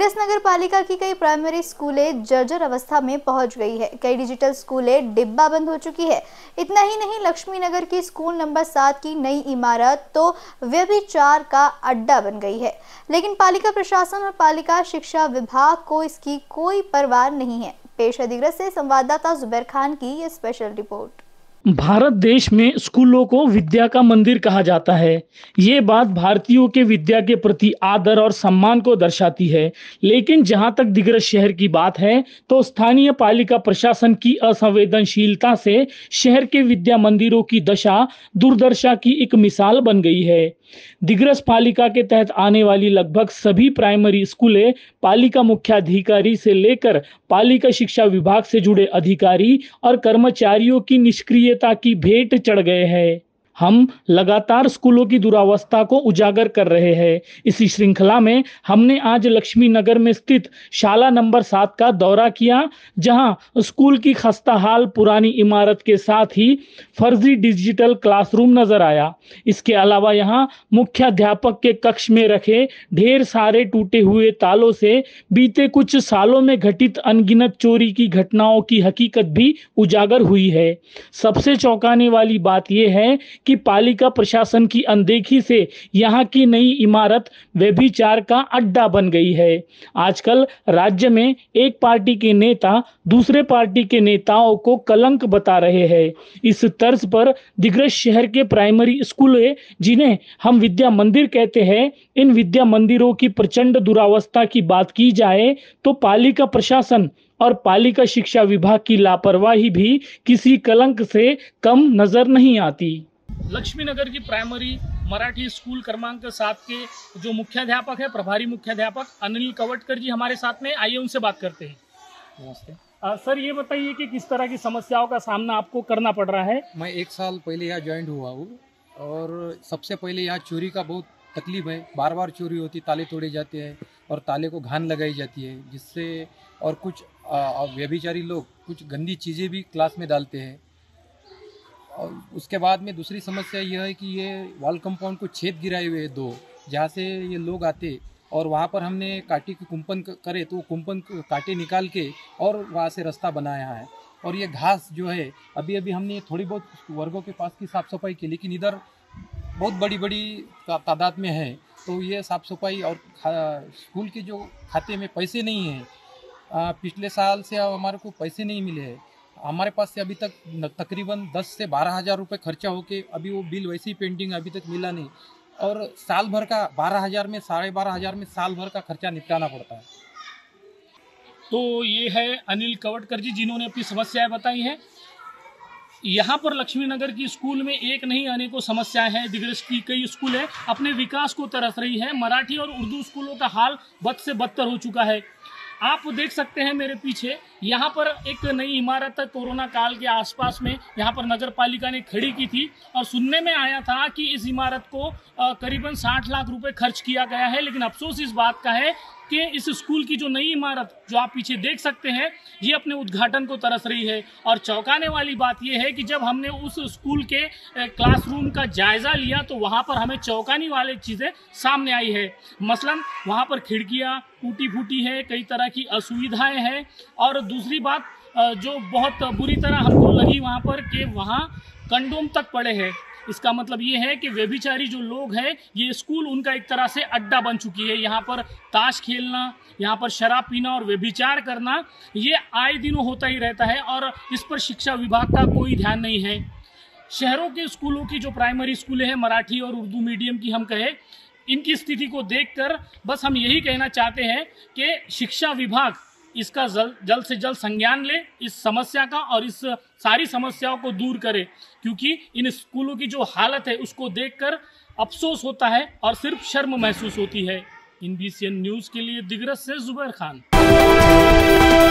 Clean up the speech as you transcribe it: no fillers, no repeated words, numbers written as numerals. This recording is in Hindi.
कांग्रेस नगर पालिका की कई प्राइमरी स्कूलें जर्जर अवस्था में पहुंच गई है। कई डिजिटल स्कूलें डिब्बा बंद हो चुकी है। इतना ही नहीं, लक्ष्मी नगर की स्कूल नंबर 7 की नई इमारत तो व्यभिचार का अड्डा बन गई है, लेकिन पालिका प्रशासन और पालिका शिक्षा विभाग को इसकी कोई परवाह नहीं है। पेश अधिग्रह से संवाददाता जुबेर खान की ये स्पेशल रिपोर्ट। भारत देश में स्कूलों को विद्या का मंदिर कहा जाता है। ये बात भारतीयों के विद्या के प्रति आदर और सम्मान को दर्शाती है, लेकिन जहां तक दिग्रह शहर की बात है तो स्थानीय पालिका प्रशासन की असंवेदनशीलता से शहर के विद्या मंदिरों की दशा दुर्दशा की एक मिसाल बन गई है। दिग्रस पालिका के तहत आने वाली लगभग सभी प्राइमरी स्कूलें पालिका मुख्याधिकारी से लेकर पालिका शिक्षा विभाग से जुड़े अधिकारी और कर्मचारियों की निष्क्रियता की भेंट चढ़ गए हैं। हम लगातार स्कूलों की दुरावस्था को उजागर कर रहे हैं। इसी श्रृंखला में हमने आज लक्ष्मी नगर में स्थित शाला नंबर 7 का दौरा किया, जहां स्कूल की खस्ताहाल पुरानी इमारत के साथ ही फर्जी डिजिटल क्लासरूम नजर आया। इसके अलावा यहां मुख्याध्यापक के कक्ष में रखे ढेर सारे टूटे हुए तालों से बीते कुछ सालों में घटित अनगिनत चोरी की घटनाओं की हकीकत भी उजागर हुई है। सबसे चौंकाने वाली बात यह है कि पालिका प्रशासन की अनदेखी से यहाँ की नई इमारत व्यभिचार का अड्डा बन गई है। आजकल राज्य में एक पार्टी के नेता दूसरे पार्टी के नेताओं को कलंक बता रहे हैं। इस तर्ज पर दिग्रह शहर के प्राइमरी स्कूलें, जिन्हें हम विद्या मंदिर कहते हैं, इन विद्या मंदिरों की प्रचंड दुरावस्था की बात की जाए तो पालिका प्रशासन और पालिका शिक्षा विभाग की लापरवाही भी किसी कलंक से कम नजर नहीं आती। लक्ष्मी नगर की प्राइमरी मराठी स्कूल क्रमांक 7 के जो मुख्याध्यापक है, प्रभारी मुख्याध्यापक अनिल कवटकर जी हमारे साथ में, आइए उनसे बात करते हैं। नमस्ते सर, ये बताइए कि किस तरह की समस्याओं का सामना आपको करना पड़ रहा है। मैं 1 साल पहले यहाँ ज्वाइन हुआ हूँ और सबसे पहले यहाँ चोरी का बहुत तकलीफ है। बार बार चोरी होती, ताले तोड़े जाते हैं और ताले को घान लगाई जाती है, जिससे और कुछ व्यभिचारी लोग कुछ गंदी चीज़ें भी क्लास में डालते हैं। और उसके बाद में दूसरी समस्या यह है कि ये वॉल कंपाउंड को छेद गिराए हुए हैं 2, जहाँ से ये लोग आते और वहाँ पर हमने कांटे की कुंपन करे तो कुंपन कांटे निकाल के और वहाँ से रास्ता बनाया है। और ये घास जो है अभी हमने थोड़ी बहुत वर्गों के पास की साफ़ सफाई की, लेकिन इधर बहुत बड़ी बड़ी तादाद में है, तो ये साफ़ सफाई और स्कूल के जो खाते में पैसे नहीं हैं, पिछले साल से हमारे को पैसे नहीं मिले हैं। हमारे पास से अभी तक तकरीबन 10 से 12 हज़ार रुपये खर्चा होके अभी वो बिल वैसे ही पेंडिंग अभी तक मिला नहीं। और साल भर का 12 हज़ार में 12,500 में साल भर का खर्चा निपटाना पड़ता है। तो ये है अनिल कवटकर जी, जिन्होंने अपनी समस्याएं बताई हैं। यहाँ पर लक्ष्मी नगर की स्कूल में एक नहीं अनेकों समस्याएं हैं। दिग्रस की कई स्कूल है अपने विकास को तरस रही है। मराठी और उर्दू स्कूलों का हाल बद से बदतर हो चुका है। आप देख सकते हैं मेरे पीछे, यहाँ पर एक नई इमारत कोरोना काल के आसपास में यहाँ पर नगर पालिका ने खड़ी की थी और सुनने में आया था कि इस इमारत को करीबन 60 लाख रुपए खर्च किया गया है। लेकिन अफसोस इस बात का है कि इस स्कूल की जो नई इमारत जो आप पीछे देख सकते हैं, ये अपने उद्घाटन को तरस रही है। और चौंकाने वाली बात यह है कि जब हमने उस स्कूल के क्लासरूम का जायज़ा लिया तो वहाँ पर हमें चौंकाने वाली चीज़ें सामने आई है। मसलन वहाँ पर खिड़कियाँ टूटी फूटी है, कई तरह की असुविधाएँ हैं। और दूसरी बात जो बहुत बुरी तरह हमको लगी वहाँ पर, कि वहाँ कंडोम तक पड़े हैं। इसका मतलब ये है कि व्यभिचारी जो लोग हैं, ये स्कूल उनका एक तरह से अड्डा बन चुकी है। यहाँ पर ताश खेलना, यहाँ पर शराब पीना और व्यभिचार करना, ये आए दिनों होता ही रहता है और इस पर शिक्षा विभाग का कोई ध्यान नहीं है। शहरों के स्कूलों की जो प्राइमरी स्कूलें हैं, मराठी और उर्दू मीडियम की हम कहें, इनकी स्थिति को देखकर बस हम यही कहना चाहते हैं कि शिक्षा विभाग इसका जल्द से जल्द संज्ञान ले इस समस्या का और इस सारी समस्याओं को दूर करे, क्योंकि इन स्कूलों की जो हालत है उसको देखकर अफसोस होता है और सिर्फ शर्म महसूस होती है। INBCN न्यूज़ के लिए दिग्रस से जुबेर खान।